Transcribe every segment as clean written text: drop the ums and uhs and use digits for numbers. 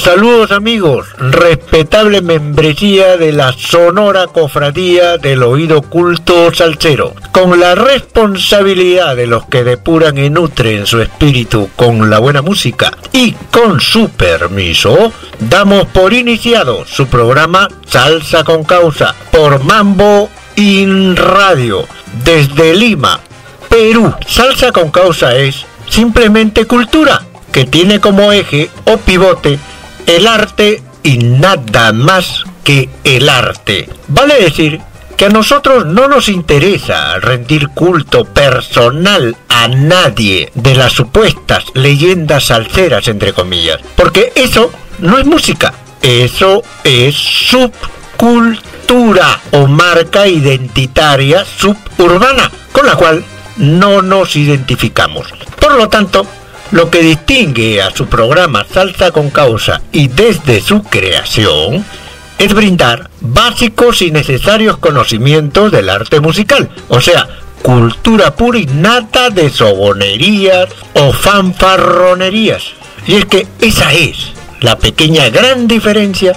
Saludos amigos, respetable membresía de la Sonora Cofradía del Oído Culto Salsero, con la responsabilidad de los que depuran y nutren su espíritu con la buena música y con su permiso, damos por iniciado su programa Salsa con Causa por Mambo In Radio, desde Lima, Perú. Salsa con Causa es simplemente cultura, que tiene como eje o pivote el arte y nada más que el arte. Vale decir que a nosotros no nos interesa rendir culto personal a nadie de las supuestas leyendas salseras, entre comillas, porque eso no es música, eso es subcultura o marca identitaria suburbana con la cual no nos identificamos. Por lo tanto, lo que distingue a su programa Salsa con Causa y desde su creación es brindar básicos y necesarios conocimientos del arte musical, o sea, cultura pura y nata de sobonerías o fanfarronerías. Y es que esa es la pequeña gran diferencia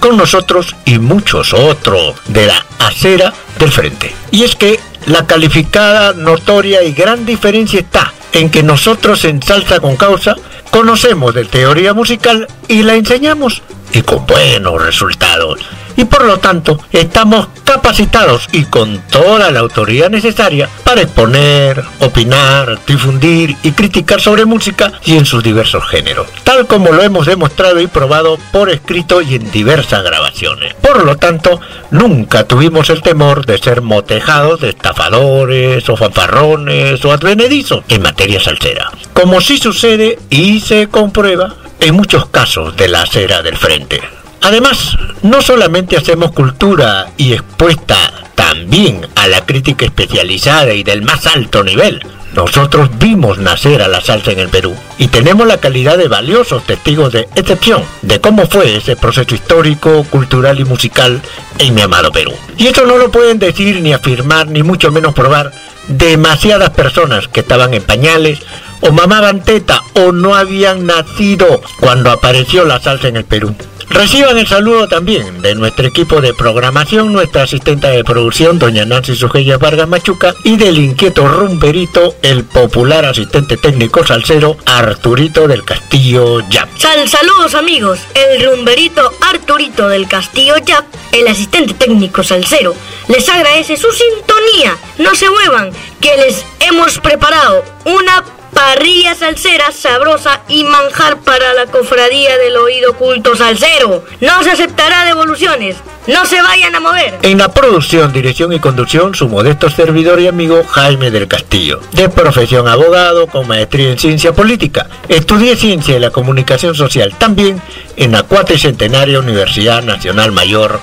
con nosotros y muchos otros de la acera del frente. Y es que la calificada, notoria y gran diferencia está en que nosotros en Salsa con Causa conocemos de teoría musical y la enseñamos, y con buenos resultados, y por lo tanto estamos capacitados y con toda la autoridad necesaria para exponer, opinar, difundir y criticar sobre música y en sus diversos géneros, tal como lo hemos demostrado y probado por escrito y en diversas grabaciones. Por lo tanto, nunca tuvimos el temor de ser motejados de estafadores o fanfarrones o advenedizos en materia salsera, como sí sucede y se comprueba en muchos casos de la acera del frente. Además, no solamente hacemos cultura y expuesta también a la crítica especializada y del más alto nivel. Nosotros vimos nacer a la salsa en el Perú y tenemos la calidad de valiosos testigos de excepción de cómo fue ese proceso histórico, cultural y musical en mi amado Perú. Y esto no lo pueden decir ni afirmar, ni mucho menos probar, demasiadas personas que estaban en pañales o mamaban teta o no habían nacido cuando apareció la salsa en el Perú. Reciban el saludo también de nuestro equipo de programación, nuestra asistenta de producción, doña Nancy Sugey Vargas Machuca, y del inquieto rumberito, el popular asistente técnico salsero, Arturito del Castillo Yap. Saludos amigos, el rumberito Arturito del Castillo Yap, el asistente técnico salsero, les agradece su sintonía. No se muevan, que les hemos preparado una parrilla salsera sabrosa y manjar para la cofradía del oído culto salsero. No se aceptará devoluciones, no se vayan a mover. En la producción, dirección y conducción, su modesto servidor y amigo Jaime del Castillo, de profesión abogado, con maestría en ciencia política. Estudié ciencia de la comunicación social también en la cuatricentenaria Universidad Nacional Mayor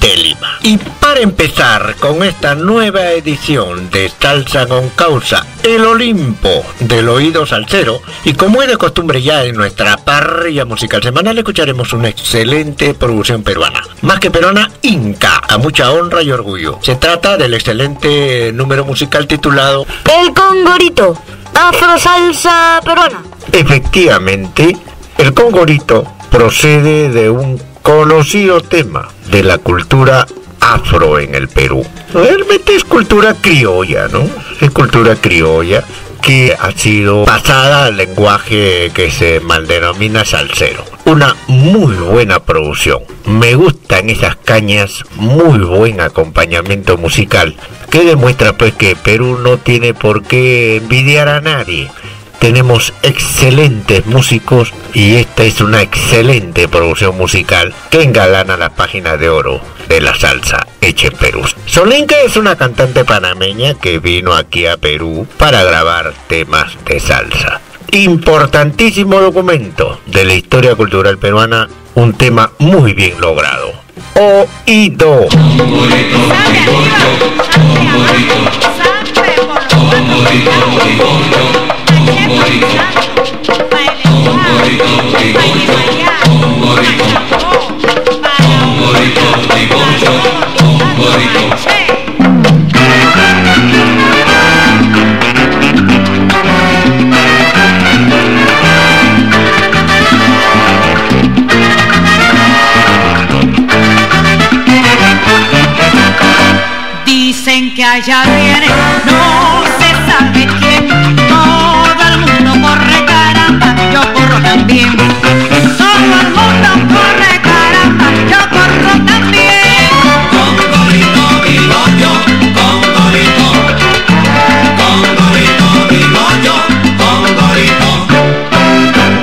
de Lima. Y para empezar con esta nueva edición de Salsa con Causa, el Olimpo del oído salsero, y como es de costumbre ya en nuestra parrilla musical semanal, escucharemos una excelente producción peruana, más que peruana, inca, a mucha honra y orgullo. Se trata del excelente número musical titulado El Congorito, afro salsa peruana. Efectivamente, El Congorito procede de un conocido tema de la cultura afro en el Perú. Realmente es cultura criolla, ¿no? Es cultura criolla que ha sido pasada al lenguaje que se maldenomina salsero. Una muy buena producción. Me gustan esas cañas, muy buen acompañamiento musical, que demuestra pues que Perú no tiene por qué envidiar a nadie. Tenemos excelentes músicos y esta es una excelente producción musical que engalana las páginas de oro de la salsa hecha en Perú. Solínca es una cantante panameña que vino aquí a Perú para grabar temas de salsa. Importantísimo documento de la historia cultural peruana, un tema muy bien logrado. Oído. Dicen que allá viene, no se sabe quién, todo el mundo corre, caramba, yo corro también, todo el mundo corre, caramba, yo corro también. Congorito vivo yo, congorito, congorito vivo yo, congorito.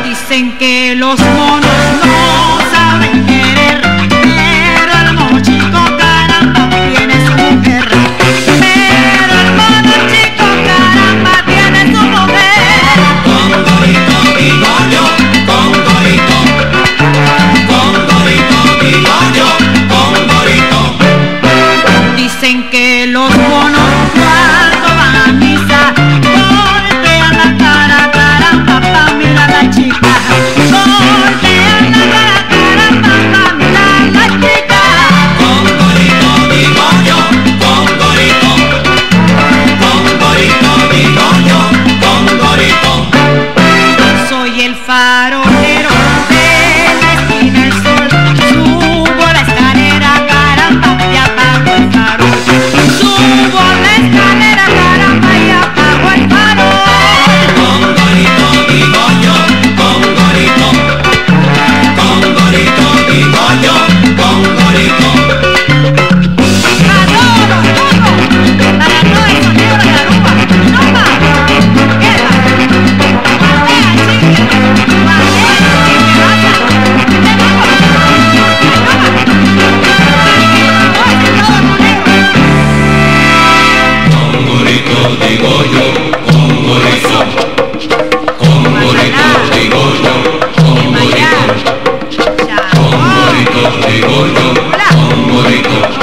Dicen que los monos no saben querer, pero el mono chico, caramba, tiene su mujer. Pero el mono chico, caramba, tiene su mujer. Congorito vivo yo, congorito, congorito vivo yo, congorito. Dicen que los monos cuando van a misa voltean la cara, caramba, pa' mirar a la chica. Voltean la cara, caramba, pa' mirar a la chica. Congorito vivo yo, congorito, congorito vivo yo, congorito. Soy el farolero de la esquina del sol, subo la escalera, caramba, y apago el farol. Subo la escalera, caramba, y apago el farol. Congorito vivo yo, congorito, congorito vivo yo, congorito. A todos, para todo el sonido de la rumba, rumba, guerra, batea, chica, batea, chica, batea, te baila, baila, Congorito digo yo, congorito, congorito digo yo, congorito, congorito digo yo, congorito, congorito digo yo, congorito.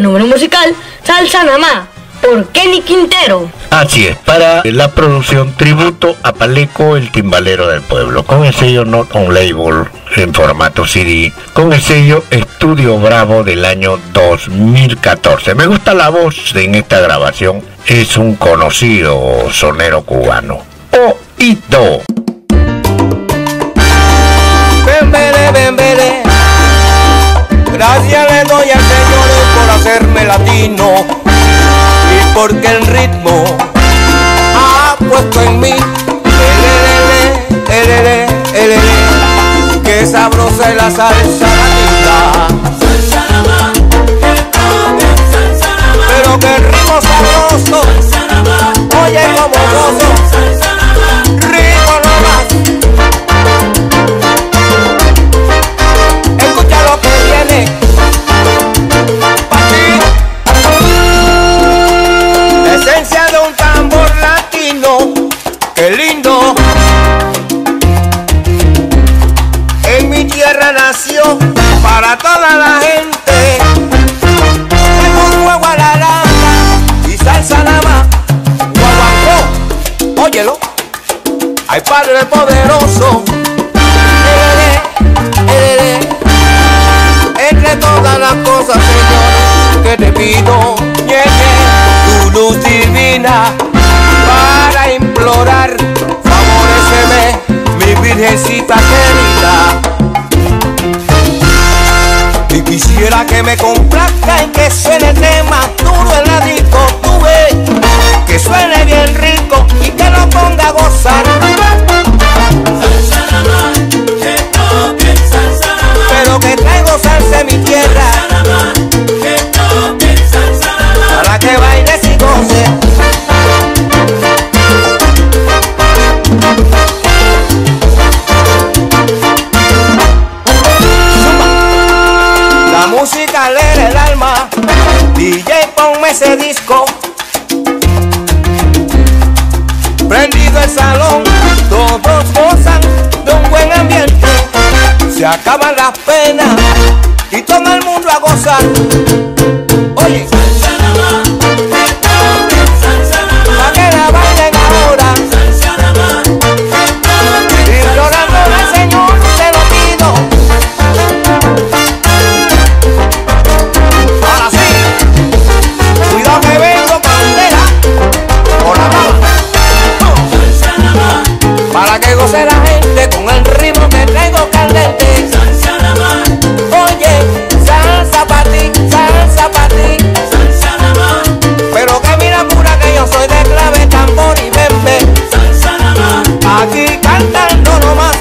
Número musical, Salsa Namá, por Kenny Quintero. Así es, para la producción tributo a Paleco, el timbalero del pueblo, con el sello Not On Label en formato CD, con el sello Estudio Bravo del año 2014. Me gusta la voz en esta grabación, es un conocido sonero cubano. Oído. Gracias le doy al Señor por hacerme latino y porque el ritmo ha puesto en mí. Elele, elele, elele, que sabrosa es la salsa latina. Salsa namá, salsa namá, pero que el ritmo sabroso. Salsa namá, oye como gozo. Salsa namá, ritmo nomás. ¡Qué lindo! En mi tierra Pero el poderoso, entre todas las cosas, Señor, que te pido, llegue tu luz divina para implorar. Favoréceme, mi virgencita querida, y quisiera que me complazca y que suene tema duro en la disco, tú ves, que suene bien rico y que lo ponga a gozar. Salsa nada más, que toque salsa nada más, pero que traigo salsa en mi tierra. Salsa nada más, que toque salsa nada más, para que bailes y goces. La música alegra el alma, DJ ponme ese disco. Prendido el salón, todos gozan de un buen ambiente. Se acaban las penas y todo el mundo a gozar. Oye, salsa nada más, que toquen salsa nada más, para que la bailen ahora. Salsa nada más, que toquen implorándole al Señor, te lo pido. Ahora sí, cuidado que vengo candela con la mano. Para que goce la gente con el ritmo que traigo candente. Salsa nada más. Oye, salsa pa' ti, salsa pa' ti. Salsa nada más. Pero que mira pura que yo soy de clave, tambor y bembe. Salsa nada más. Aquí cantando nomás.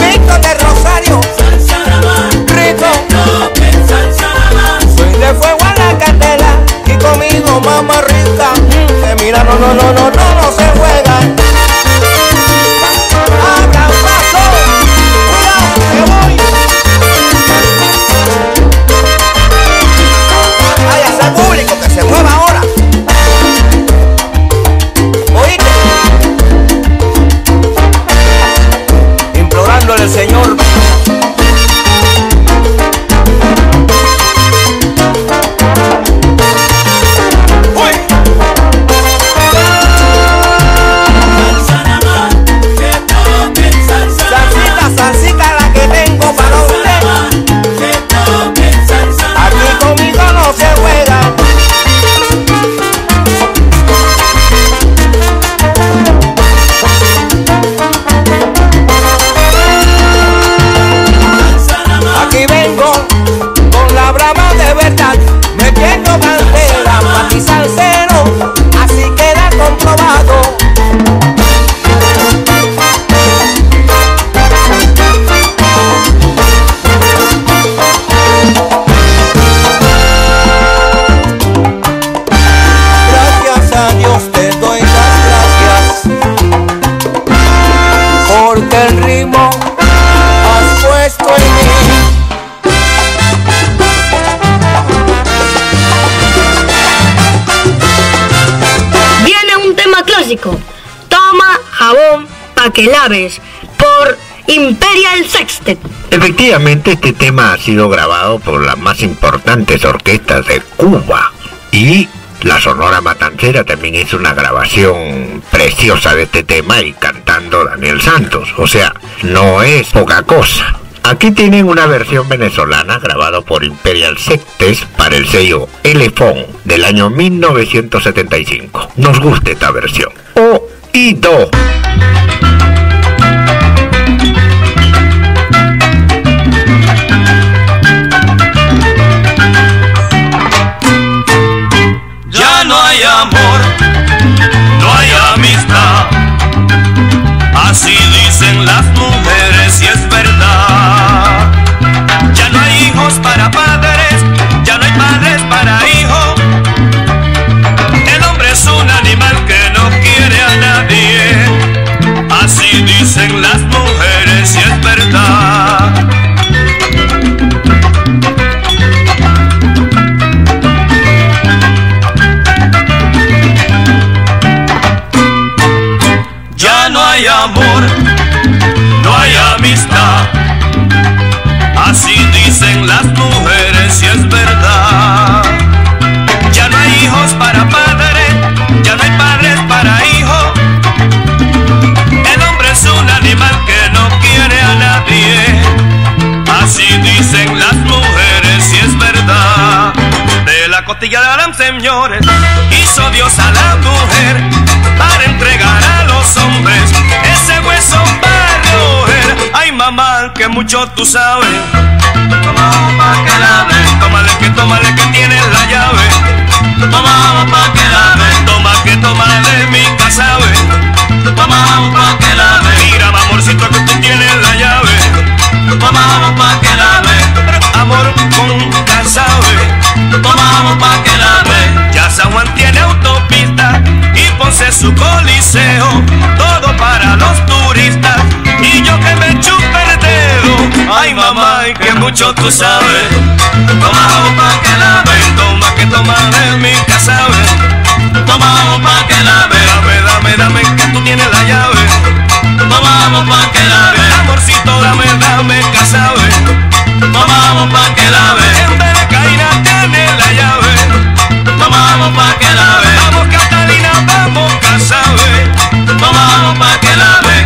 Víctor de Rosario. Salsa nada más. Rico. Que toque salsa nada más. Soy de fuego a la candela y conmigo mamá rica. Que mira, no se juega. Señor, ¡uy! Salsa nada más, que toquen salsa. Salsita, salsita la que tengo para usted. Que toquen salsa. Aquí conmigo no se juega. Toma jabón pa' que laves, por Imperial Sextet. Efectivamente, este tema ha sido grabado por las más importantes orquestas de Cuba, y la Sonora Matancera también hizo una grabación preciosa de este tema, y cantando Daniel Santos. O sea, no es poca cosa. Aquí tienen una versión venezolana grabada por Imperial Sextet para el sello Elefón del año 1975. Nos gusta esta versión. O y do. Ya no hay amor, no hay amistad. Así dicen las mujeres y es verdad. Para padres, ya no hay padres para hijos. El hombre es un animal que no quiere a nadie. Así dicen las mujeres y es verdad. Ya no hay amor, no hay amistad. Así dicen las mujeres y es verdad. Ya no hay hijos para padres, ya no hay padres para hijos. El hombre es una costilla de Adán, señores. Hizo Dios a la mujer para entregar a los hombres ese hueso para roer. Ay, mamá, que mucho tú sabes. Toma, mamá, que la ven. Tómale, que tienes la llave. Toma, mamá, que la ven. Toma, que tómale de mi casa, ve. Toma, mamá, que la ven. Mira, amorcito, que tú tienes la llave. Toma, mamá, que la ven. Amor con casa, ve. Tomamos pa' que la ve. Ya San Juan tiene autopista y Ponce su coliseo, todo para los turistas y yo que me chupe el dedo. Ay, mamá, ay, que mucho tú sabes. Tomamos pa' que la ve. Toma, que toma de mi casa, ve. Tomamos pa' que la ve. Dame, que tú tienes la llave. Tomamos pa' que la ve. Amorcito, dame, casa, ve. Tomamos pa' que la ve. Tomamos pa' que la ve. Vamos, Catalina, vamos, Casabe. Tomamos pa' que la ve.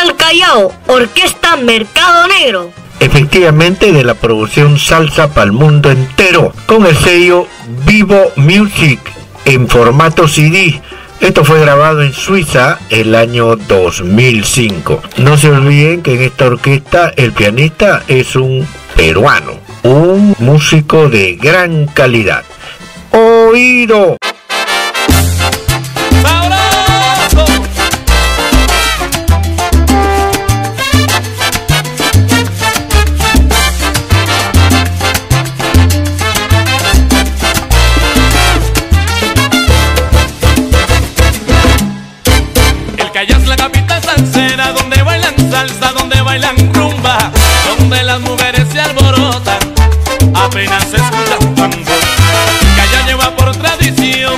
Al Callao, Orquesta Mercado Negro. Efectivamente, de la producción Salsa para el Mundo Entero, con el sello Vivo Music en formato CD. Esto fue grabado en Suiza el año 2005. No se olviden que en esta orquesta el pianista es un peruano, un músico de gran calidad. ¡Oído! Apenas se escucha un tambor. El Callao lleva por tradición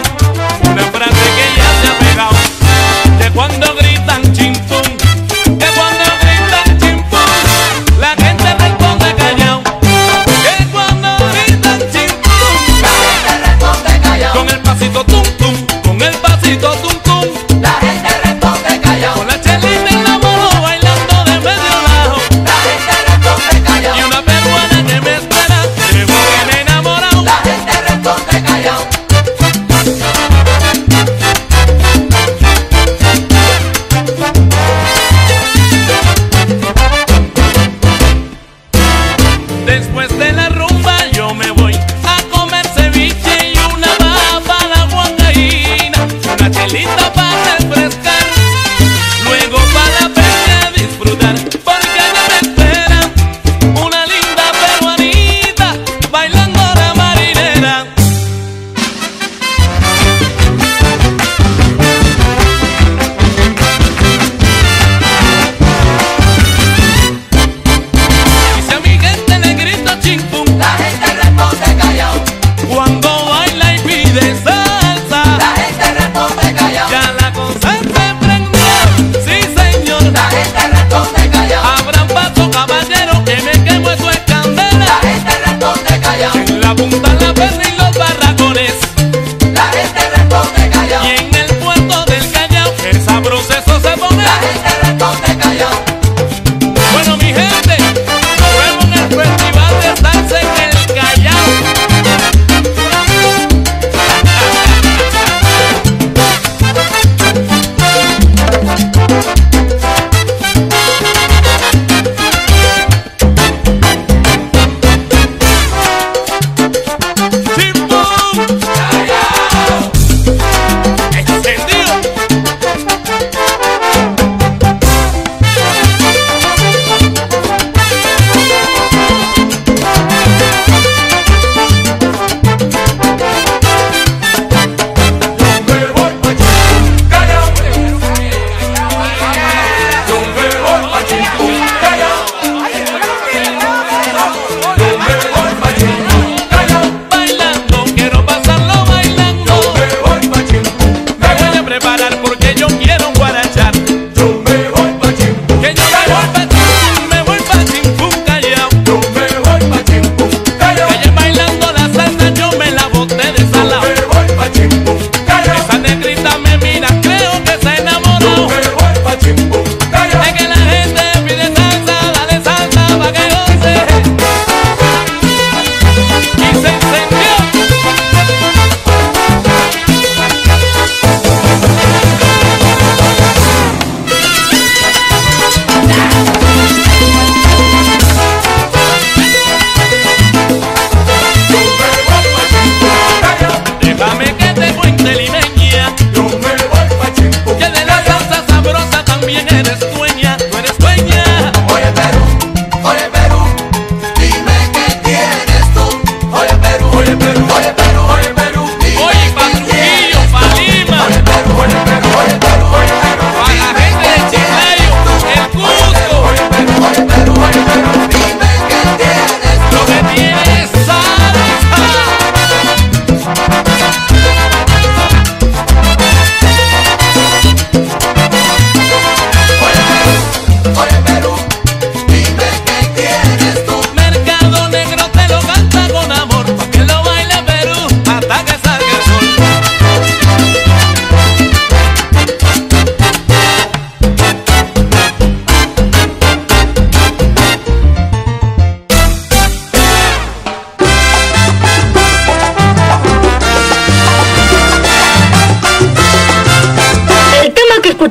una frase que ya se ha pegado. De cuando gritan chimpún, de cuando gritan chimpún, la gente responde callao. De cuando gritan chimpún, la gente responde callao. Con el pasito tum tum, con el pasito tum tum, la gente responde callao. Con la chelita en la mano bailando de medio lado, la gente responde callao. Y una peruana que me espera. We're gonna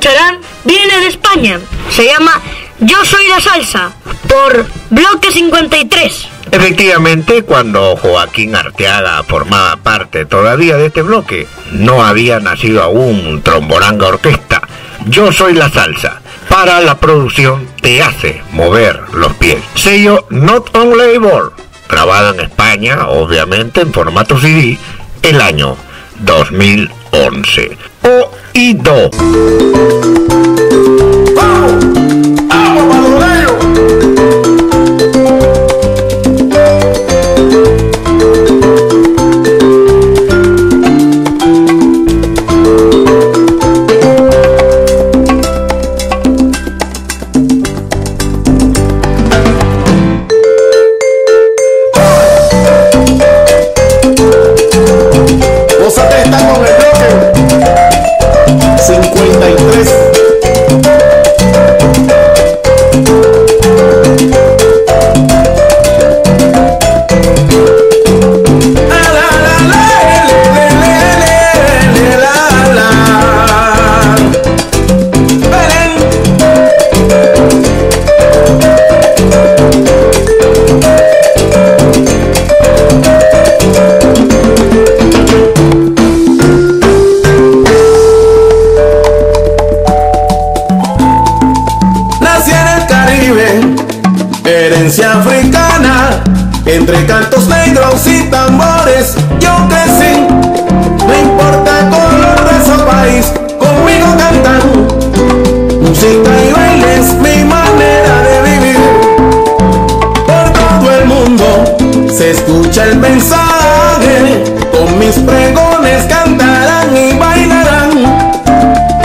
escucharán viene de España. Se llama Yo Soy la Salsa por Bloque 53. Efectivamente, cuando Joaquín Arteaga formaba parte todavía de este bloque, no había nacido aún Trombolanga Orquesta. Yo Soy la Salsa, para la producción Te Hace Mover los Pies, sello Not On Label, grabada en España, obviamente en formato CD, el año 2011. Oído. Entre cantos negros y tambores yo crecí, no importa color, raza o país, conmigo cantan, música y baile es mi manera de vivir. Por todo el mundo se escucha el mensaje, con mis pregones cantarán y bailarán,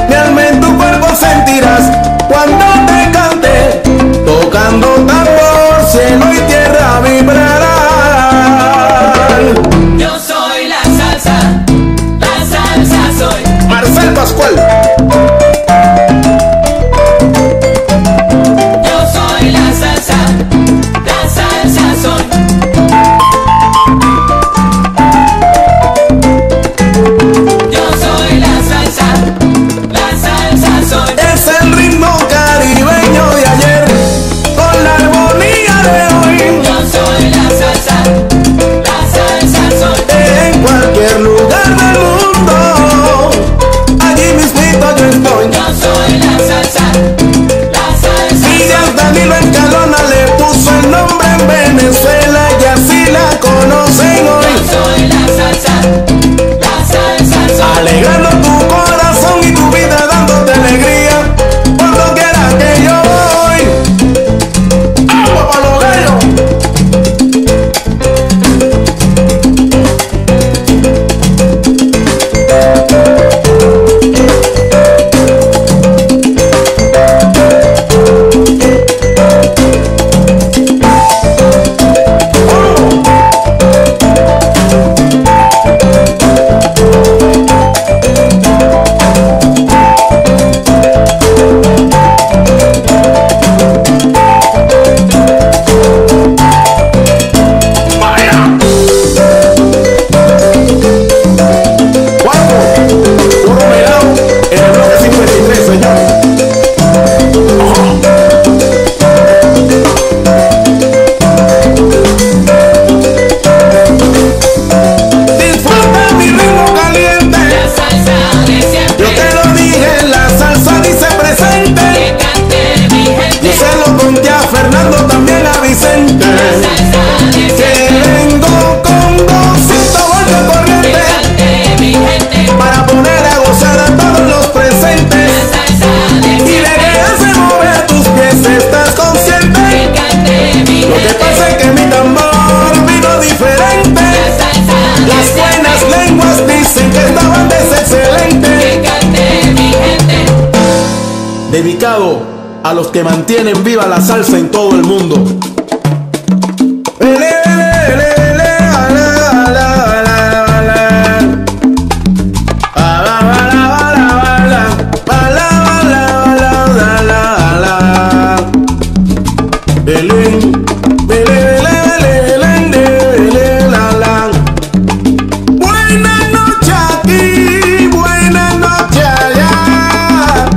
mi alma en tu cuerpo sentirás cuando te cante, tocando tambor, cielo y tierra vibrarán. Pascual. Yo soy la salsa soy. Yo soy la salsa soy. Es el ritmo caribeño de ayer con la armonía de hoy. Yo soy la salsa soy. En cualquier lugar del mundo. Danilo Escalona le puso el nombre en Venezuela y así la conocen hoy. Yo soy la salsa, alegrando tu corazón y tu vida, dándote alegría por lo que era que yo voy. ¡Agua para los gallos! Dedicado a los que mantienen viva la salsa en todo el mundo. Buenas noches aquí, buenas noches allá.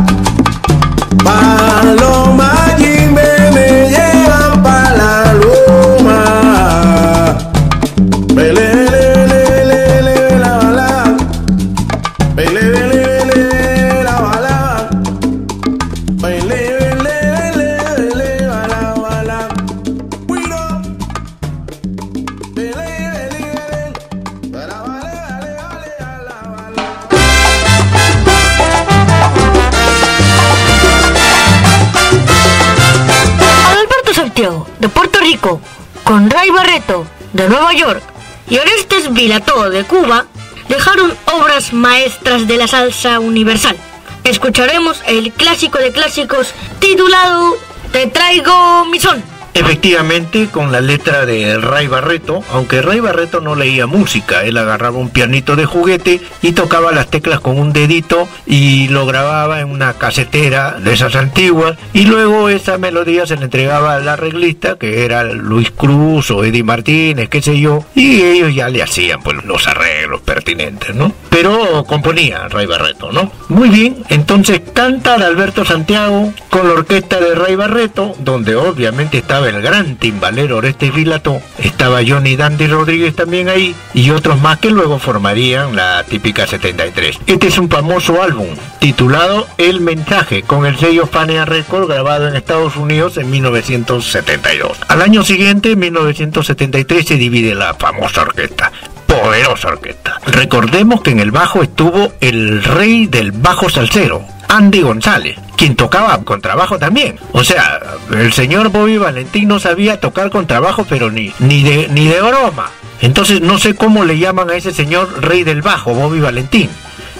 Santiago, de Puerto Rico, con Ray Barreto, de Nueva York, y Orestes Vilató, de Cuba, dejaron obras maestras de la salsa universal. Escucharemos el clásico de clásicos titulado Te traigo mi son. Efectivamente, con la letra de Ray Barreto, aunque Ray Barreto no leía música, él agarraba un pianito de juguete y tocaba las teclas con un dedito y lo grababa en una casetera de esas antiguas, y luego esa melodía se le entregaba al arreglista, que era Luis Cruz o Eddie Martínez, qué sé yo, y ellos ya le hacían pues los arreglos pertinentes, ¿no? Pero componía Ray Barreto, ¿no? Muy bien, entonces canta Adalberto Santiago con la orquesta de Ray Barreto, donde obviamente estaba el gran timbalero Orestes Vilató, estaba Johnny Dandy Rodríguez también ahí, y otros más que luego formarían la típica 73. Este es un famoso álbum titulado El Mensaje, con el sello Fania Record, grabado en Estados Unidos en 1972. Al año siguiente, en 1973, se divide la famosa orquesta. Poderosa orquesta. Recordemos que en el bajo estuvo el rey del bajo salsero, Andy González, quien tocaba contrabajo también. O sea, el señor Bobby Valentín no sabía tocar contrabajo, pero ni de broma. Entonces no sé cómo le llaman a ese señor rey del bajo, Bobby Valentín.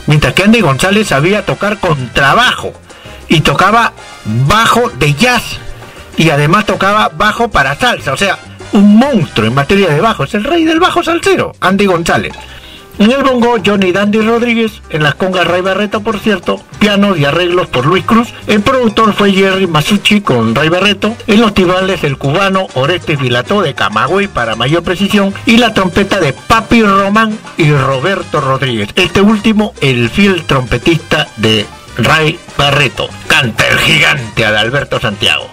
Mientras que Andy González sabía tocar contrabajo y tocaba bajo de jazz, y además tocaba bajo para salsa, o sea, un monstruo en materia de bajo, es el rey del bajo salsero, Andy González. En el bongo, Johnny Dandy Rodríguez, en las congas Ray Barreto, por cierto, pianos y arreglos por Luis Cruz, el productor fue Jerry Masucci con Ray Barreto, en los timbales el cubano Orestes Vilató de Camagüey para mayor precisión, y la trompeta de Papi Román y Roberto Rodríguez, este último el fiel trompetista de Ray Barreto. Canta el gigante Adalberto Santiago.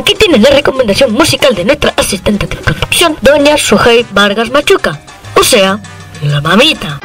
Aquí tienes la recomendación musical de nuestra asistente de producción, doña Sugey Vargas Machuca, o sea, la mamita.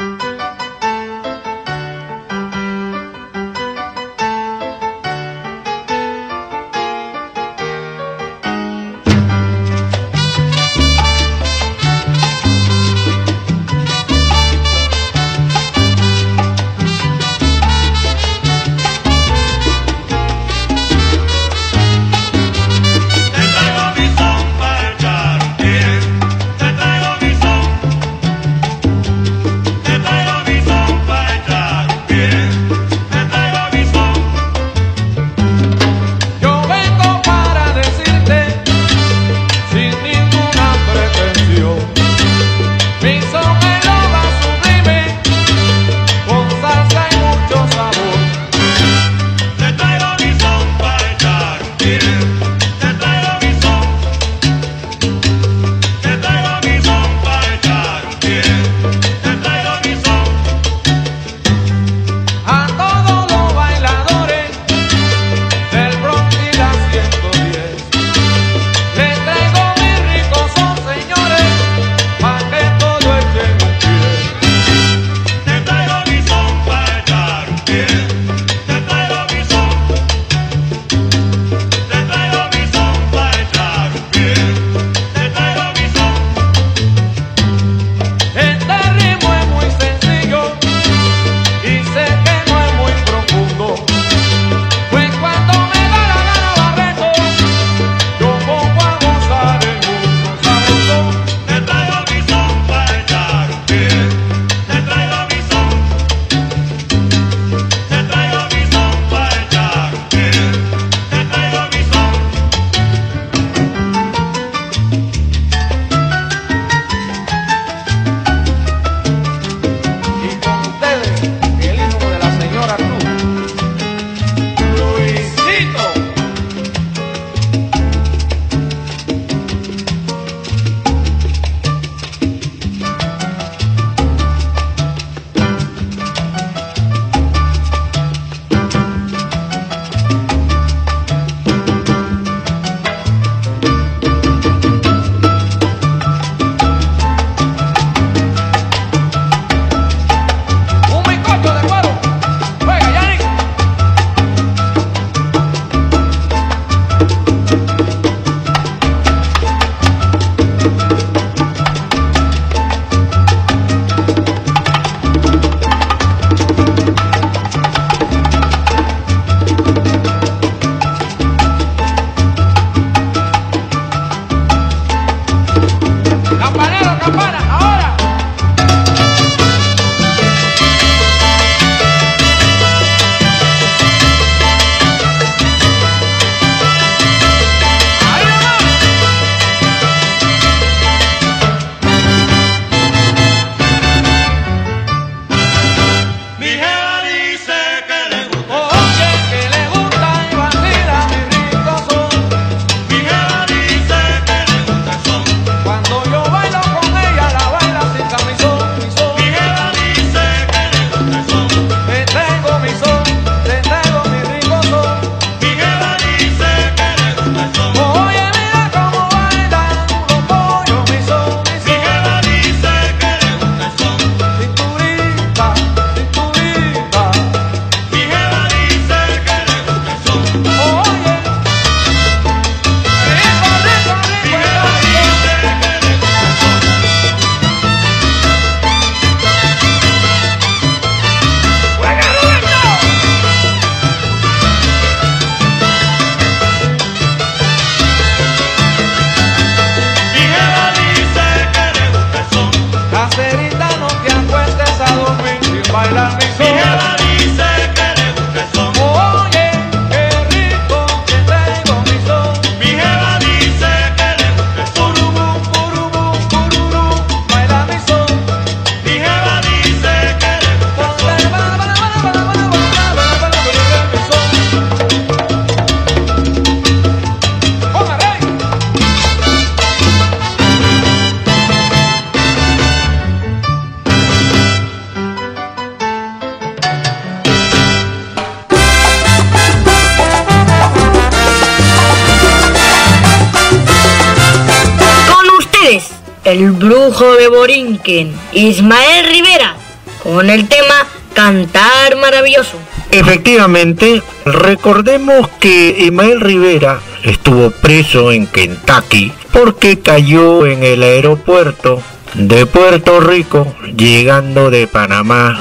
el brujo de Borinquen, Ismael Rivera, con el tema Cantar Maravilloso. Efectivamente, recordemos que Ismael Rivera estuvo preso en Kentucky porque cayó en el aeropuerto de Puerto Rico llegando de Panamá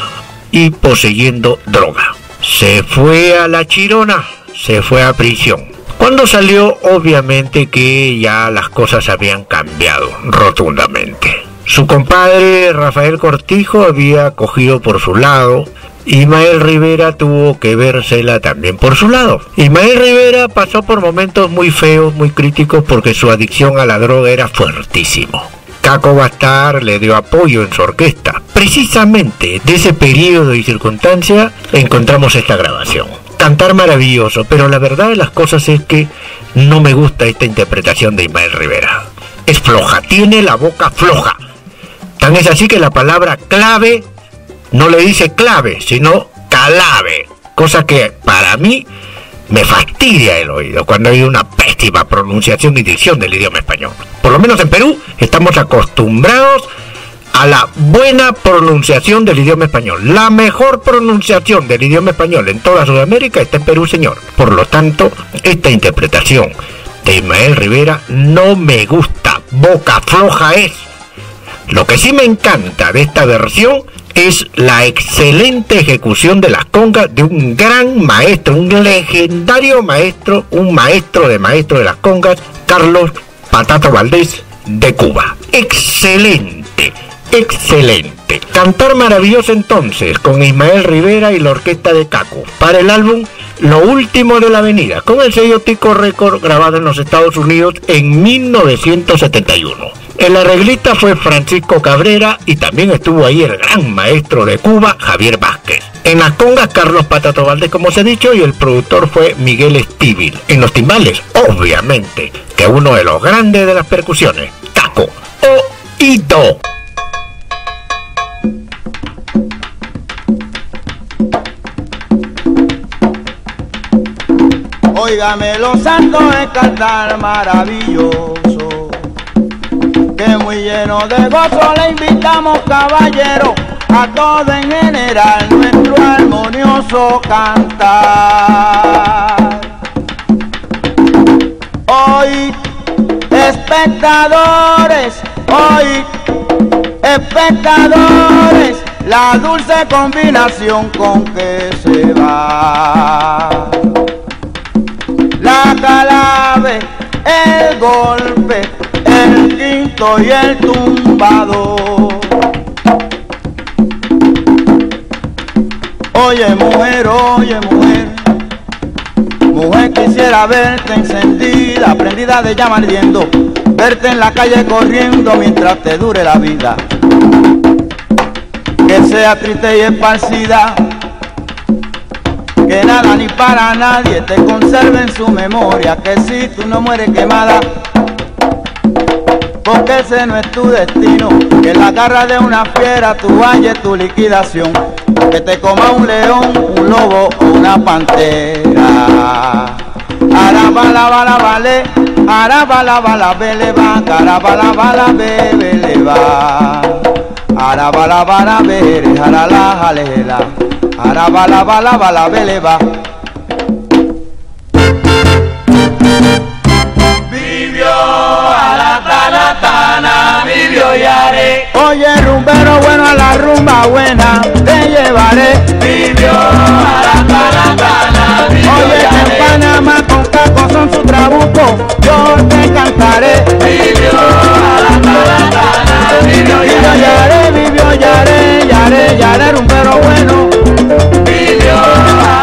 y poseyendo droga. Se fue a la Chirona, se fue a prisión. Cuando salió, obviamente que ya las cosas habían cambiado rotundamente. Su compadre Rafael Cortijo había cogido por su lado, Ismael Rivera tuvo que vérsela también por su lado. Ismael Rivera pasó por momentos muy feos, muy críticos, porque su adicción a la droga era fuertísimo. Caco Bastar le dio apoyo en su orquesta. Precisamente de ese periodo y circunstancia encontramos esta grabación, Cantar Maravilloso, pero la verdad de las cosas es que no me gusta esta interpretación de Ismael Rivera. Es floja, tiene la boca floja. Tan es así que la palabra clave no le dice clave, sino calave, cosa que para mí me fastidia el oído cuando hay una pésima pronunciación y dicción del idioma español. Por lo menos en Perú estamos acostumbrados a la buena pronunciación del idioma español. La mejor pronunciación del idioma español en toda Sudamérica está en Perú, señor. Por lo tanto, esta interpretación de Ismael Rivera no me gusta. Boca floja es. Lo que sí me encanta de esta versión es la excelente ejecución de las congas de un gran maestro, un legendario maestro, un maestro de las congas, Carlos Patata Valdés de Cuba. Excelente, excelente. Cantar Maravilloso entonces, con Ismael Rivera y la orquesta de Caco, para el álbum Lo Último de la Avenida, con el sello Tico Record, grabado en los Estados Unidos en 1971. El arreglista fue Francisco Cabrera y también estuvo ahí el gran maestro de Cuba, Javier Vázquez. En las congas, Carlos Patato Valdés, como os he dicho, y el productor fue Miguel Estíbil. En los timbales, obviamente, que uno de los grandes de las percusiones, Caco Ortega. Óigame los santos en Cantar Maravilloso, que muy lleno de gozo le invitamos, caballero, a todo en general nuestro armonioso cantar. Hoy, espectadores, hoy, espectadores, la dulce combinación con que se va la calave, el golpe, el quinto y el tumbador. Oye mujer, mujer quisiera verte encendida, prendida de llama ardiendo, verte en la calle corriendo mientras te dure la vida. Que sea triste y esparcida, que nada ni para nadie te conserve en su memoria, que si tú no mueres quemada, porque ese no es tu destino, que en la garra de una fiera tú halles tu liquidación, que te coma un león, un lobo o una pantera. Arabala bala vale, arabala bala vele va, arabala bala vele va, arabala bala vele jarala jalejela, arabala bala bala vele va. Oye, rumbero bueno, a la rumba buena te llevaré. Vivió a la taratana, oye, que en Panamá con Caco son su trabuco, yo te cantaré. Vivió a la taratana, vivió yaré, vivió yaré, yaré, yaré, rumbero bueno. Vivió a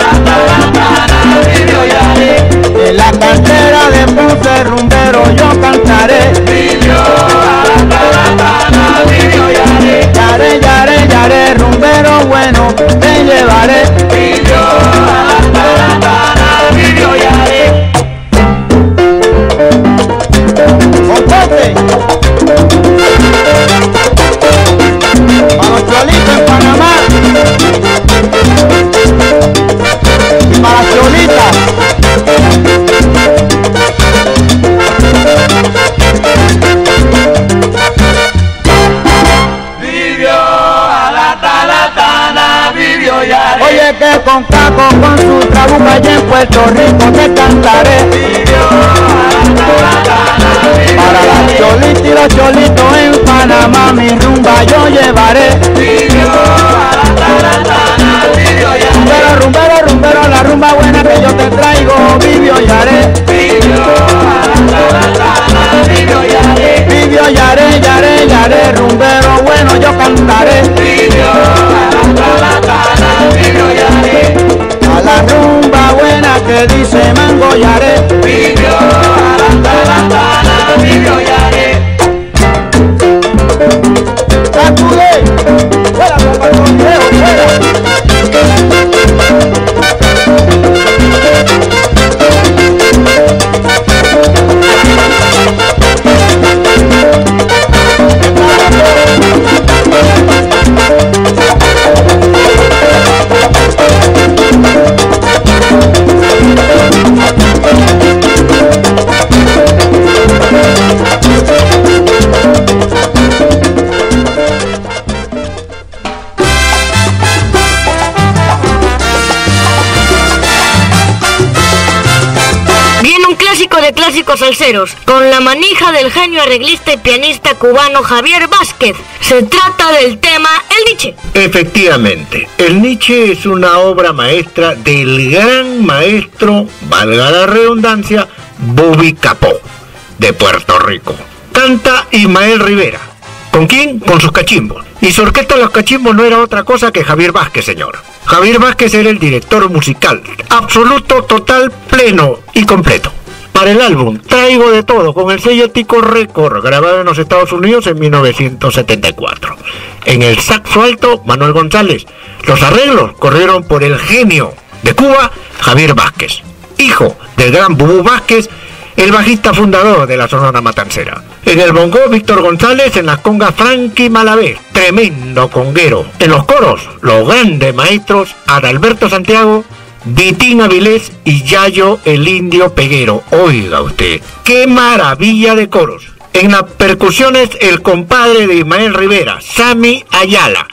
la taratana, vivió yaré. En la cartera de Ponce, rumbero, yo cantaré. Vivió yaré, yaré, yaré, rumbero bueno, te llevaré. Vivió a la taratana, vivió yaré. ¡Comparte! Para los cholitos en Panamá y para las cholitas. Tabú allá en Puerto Rico te cantaré. Para las cholitas y los cholitos en Panamá mi rumba yo llevaré. Rumbero, rumbero, rumbero, la rumba buena que yo te traigo, vivio y haré. Vivio y haré, yaré, yaré, rumbero bueno yo cantaré. A la rumba buena que dice mango y haré. Vivio, alantana, vivio y haré. ¡Sacude! ¡Fuera, papá, fuera, fuera! Clásicos salseros, con la manija del genio arreglista y pianista cubano Javier Vázquez. Se trata del tema El Nietzsche. Efectivamente, El Nietzsche es una obra maestra del gran maestro, valga la redundancia, Bobby Capó, de Puerto Rico. Canta Ismael Rivera. ¿Con quién? Con sus cachimbos. Y su orquesta de los cachimbos no era otra cosa que Javier Vázquez, señor. Javier Vázquez era el director musical, absoluto, total, pleno y completo. Para el álbum Traigo de Todo, con el sello Tico Record, grabado en los Estados Unidos en 1974. En el saxo alto, Manuel González. Los arreglos corrieron por el genio de Cuba, Javier Vázquez, hijo del gran Bubú Vázquez, el bajista fundador de la Sonora Matancera. En el bongo, Víctor González. En las congas, Frankie Malavé, tremendo conguero. En los coros, los grandes maestros Adalberto Santiago, Vitín Avilés y Yayo el Indio Peguero. Oiga usted, qué maravilla de coros. En las percusiones, el compadre de Ismael Rivera, Sammy Ayala.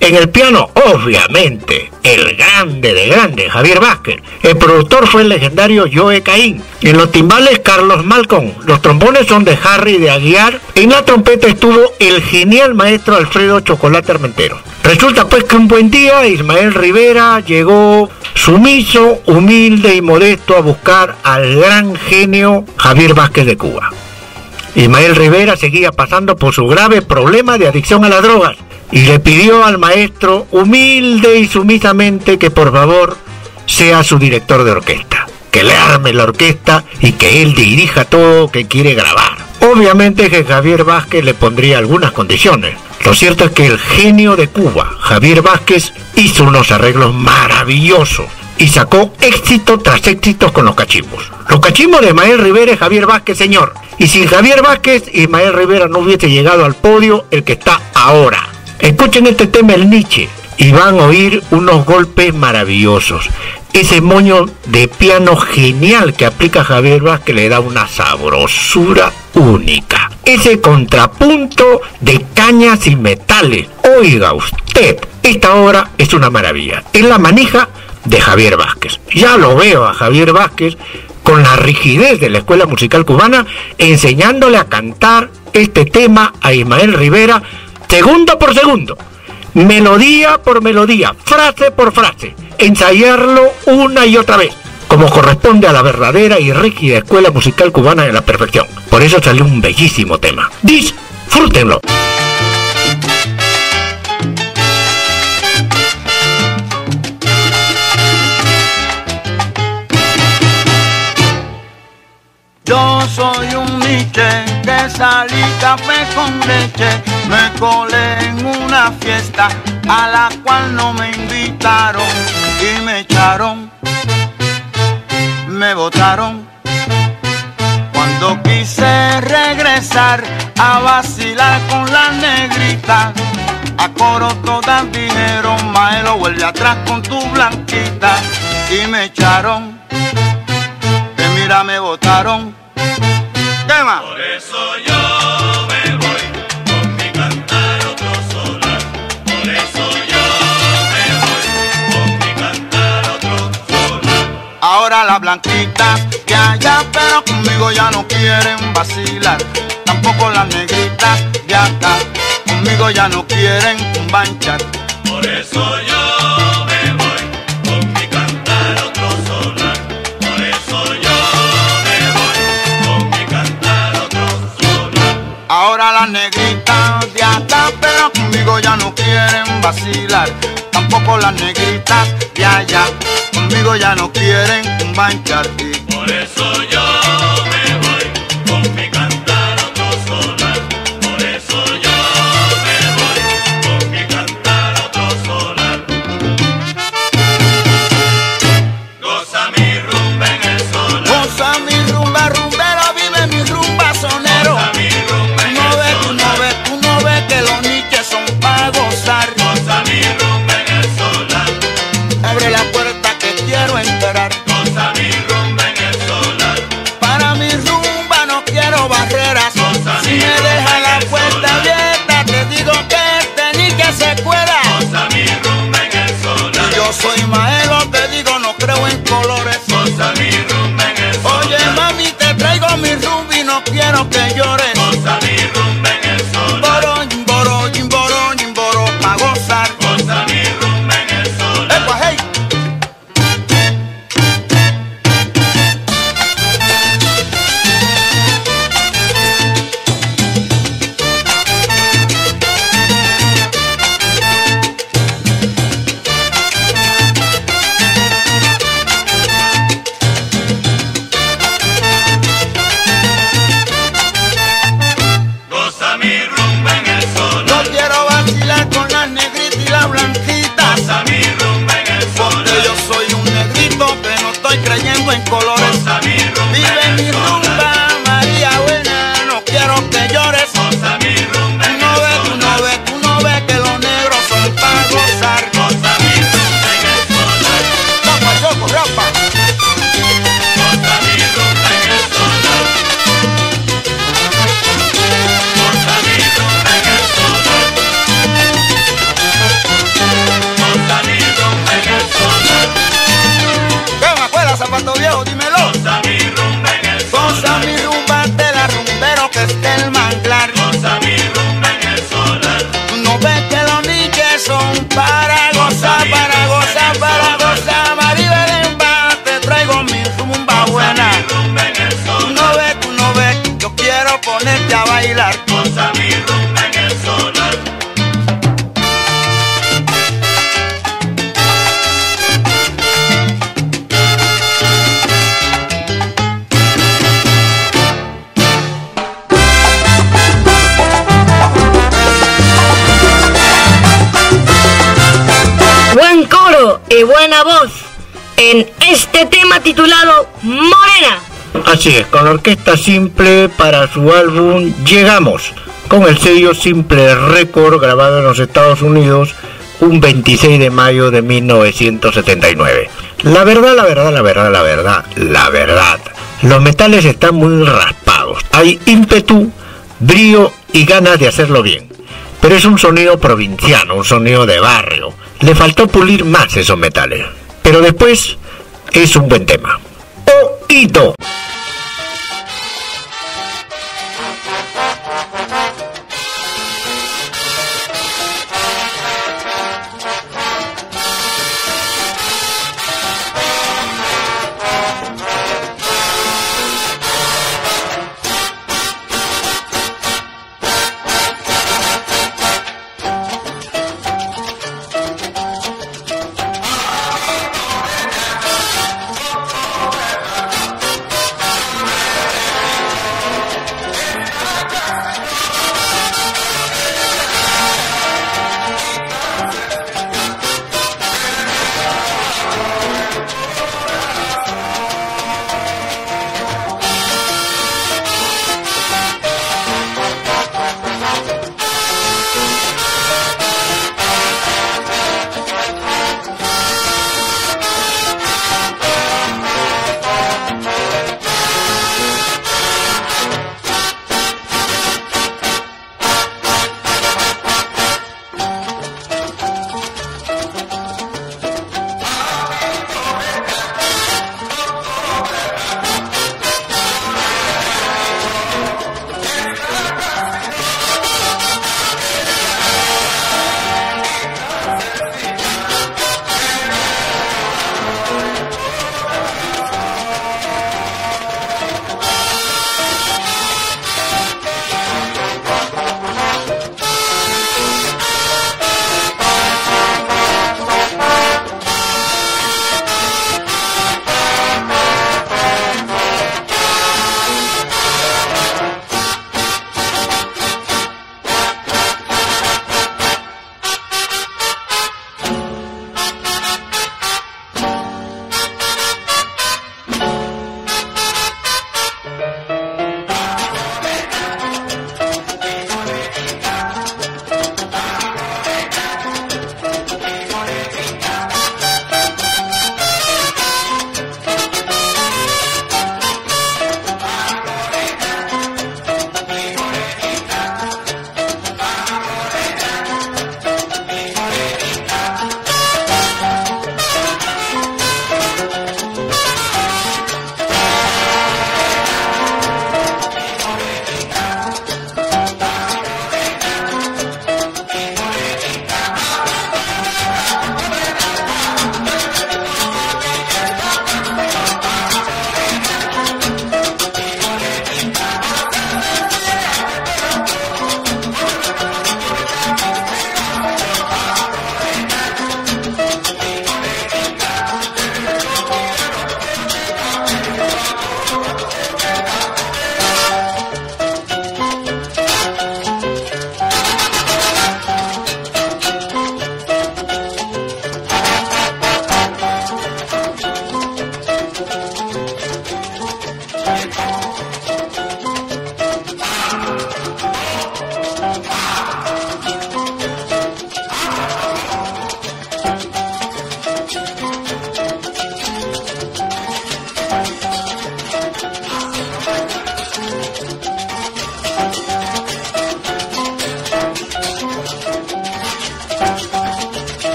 En el piano, obviamente, el grande de grande, Javier Vázquez. El productor fue el legendario Joe Caín. En los timbales, Carlos Malcón. Los trombones son de Harry de Aguiar. En la trompeta estuvo el genial maestro Alfredo Chocolate Armentero. Resulta pues que un buen día Ismael Rivera llegó sumiso, humilde y modesto a buscar al gran genio Javier Vázquez de Cuba. Ismael Rivera seguía pasando por su grave problema de adicción a las drogas y le pidió al maestro humilde y sumisamente que por favor sea su director de orquesta, que le arme la orquesta y que él dirija todo que quiere grabar. Obviamente que Javier Vázquez le pondría algunas condiciones. Lo cierto es que el genio de Cuba, Javier Vázquez, hizo unos arreglos maravillosos y sacó éxito tras éxito con los cachimbos. Los cachimbos de Ismael Rivera y Javier Vázquez, señor. Y sin Javier Vázquez, Ismael Rivera no hubiese llegado al podio el que está ahora. Escuchen este tema, El Nietzsche, y van a oír unos golpes maravillosos. Ese moño de piano genial que aplica Javier Vázquez le da una sabrosura única. Ese contrapunto de cañas y metales. Oiga usted, esta obra es una maravilla. Es la manija de Javier Vázquez. Ya lo veo a Javier Vázquez con la rigidez de la escuela musical cubana enseñándole a cantar este tema a Ismael Rivera segundo por segundo, melodía por melodía, frase por frase, ensayarlo una y otra vez, como corresponde a la verdadera y rígida escuela musical cubana de la perfección. Por eso salió un bellísimo tema. Disfrútenlo. Yo soy un Nietzsche, que salí café con leche, me colé en una fiesta a la cual no me invitaron y me echaron, me botaron. Cuando quise regresar a vacilar con la negrita, a coro todas dijeron, Maelo, vuelve atrás con tu blanquita, y me echaron. Mira, me botaron. ¿Qué más? Por eso yo me voy con mi cantar otro solar. Por eso yo me voy con mi cantar otro solar. fuera la blanquita que allá, pero conmigo ya no quieren vacilar. Tampoco las negritas de acá, conmigo ya no quieren banchar. Por eso yo me voy con mi cantar otro solar. Por eso yo me voy con mi cantar otro solar. Ahora las negritas de acá, pero conmigo ya no quieren vacilar. Tampoco las negritas de allá, conmigo ya no quieren manchar. Por eso yo me voy con mi cantar otro solar. Por eso yo me voy con mi cantar otro solar. Goza mi rumba en el solar. Goza mi rumba, rumbero, vive mi rumba, sonero. Goza mi rumba en el solar. Tú no ves que los niches son pa' gozar. Goza mi rumba en el solar. Abre la puerta. Quiero enterar. Goza mi rumba en el solar. Para mi rumba no quiero barreras. Goza si me deja la puerta solar abierta, te digo que este nique se cuela. Goza mi rumba en el solar. Y yo soy maelo, te digo no creo en colores. Goza mi rumba en el solar. Oye mami, te traigo mi rumba y no quiero que llores. Goza mi rumba en el solar. Boro, pa' gozar. Goza mi rumba en el solar. Epa, hey. En colores. Goza mi rumba, vive en mi rumba, María buena, no quiero que llores. Goza mi rumba, tú no ves que los negros son para gozar. Goza mi rumba en el solar. Rapa, choco, rapa. Goza mi rumba en el solar. Goza mi rumba en el solar. Goza mi rumba en el solar. Zapato viejo, dímelo. Goza mi rumba en el solar. Goza mi rumba de la rumbero que esté el manglar. Goza mi rumba en el solar. No ves que los niches son para gozar, para gozar, para gozar. Maribelba, te traigo mi rumba buena. Tú no ves, yo quiero ponerte a bailar. Goza mi rumba en el solar. Buen coro y buena voz en este tema titulado Morena. Así es, con la Orquesta Simple para su álbum Llegamos, con el sello Simple Record, grabado en los Estados Unidos un 26 de mayo de 1979. La verdad, los metales están muy raspados. Hay ímpetu, brío y ganas de hacerlo bien. Pero es un sonido provinciano, un sonido de barrio. Le faltó pulir más esos metales. Pero después es un buen tema. ¡Oído!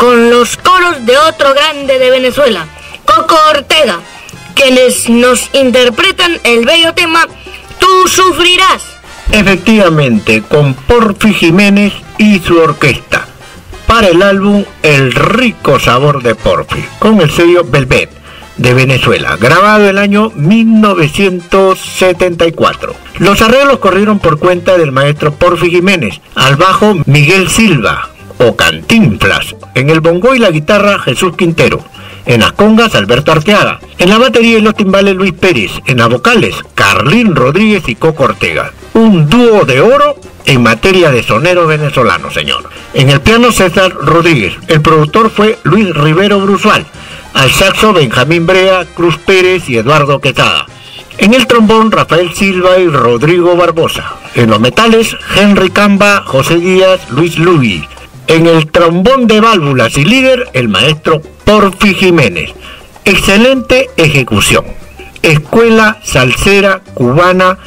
con los coros de otro grande de Venezuela, Coco Ortega, quienes nos interpretan el bello tema Tú sufrirás. Efectivamente, con Porfi Jiménez y su orquesta, para el álbum El rico sabor de Porfi, con el sello Velvet de Venezuela, grabado el año 1974. Los arreglos corrieron por cuenta del maestro Porfi Jiménez, al bajo Miguel Silva o Cantinflas, en el bongo y la guitarra Jesús Quintero, en las congas Alberto Arteaga, en la batería y los timbales Luis Pérez, en las vocales Carlín Rodríguez y Coco Ortega. Un dúo de oro en materia de sonero venezolano, señor. En el piano César Rodríguez, el productor fue Luis Rivero Bruzual, al saxo Benjamín Brea, Cruz Pérez y Eduardo Quesada. En el trombón Rafael Silva y Rodrigo Barbosa. En los metales Henry Camba, José Díaz, Luis Luis. En el trombón de válvulas y líder el maestro Porfi Jiménez. Excelente ejecución. Escuela salsera cubana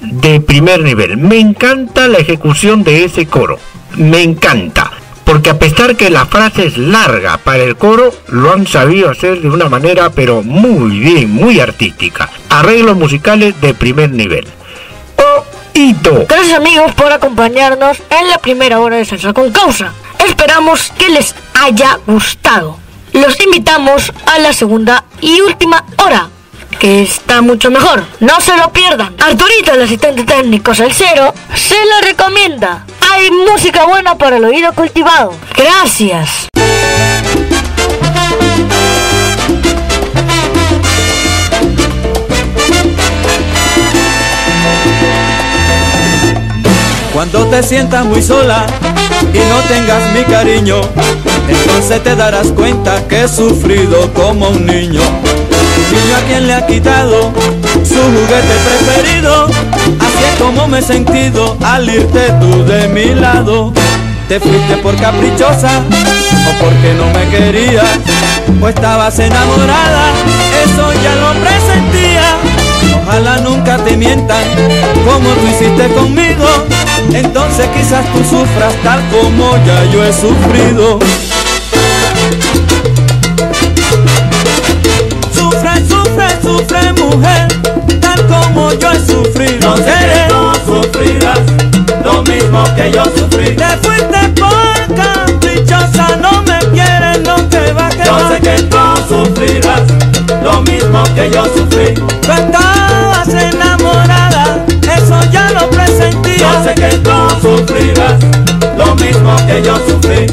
de primer nivel. Me encanta la ejecución de ese coro. Me encanta. Porque a pesar que la frase es larga para el coro, lo han sabido hacer de una manera pero muy bien, muy artística. Arreglos musicales de primer nivel. ¡Oito! Gracias amigos por acompañarnos en la primera hora de Salsa con Causa. Esperamos que les haya gustado. Los invitamos a la segunda y última hora, que está mucho mejor. No se lo pierdan. Arturito, el asistente técnico salsero, se lo recomienda. Hay música buena para el oído cultivado. Gracias. Cuando te sientas muy sola y no tengas mi cariño, entonces te darás cuenta que he sufrido como un niño. Niño a quien le ha quitado su juguete preferido. Así es como me he sentido al irte tú de mi lado. Te fuiste por caprichosa o porque no me querías, o estabas enamorada, eso ya lo presentía. Ojalá nunca te mientan como tú hiciste conmigo, entonces quizás tú sufras tal como ya yo he sufrido. Sufre mujer, tal como yo he sufrido. No sé que tú sufrirás lo mismo que yo sufrí. Te fuiste por caprichosa, no me quieres, no te va a quedar. Yo sé que tú sufrirás lo mismo que yo sufrí. Tú estabas enamorada, eso ya lo presentía. Yo sé que tú sufrirás lo mismo que yo sufrí.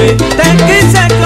Te quise.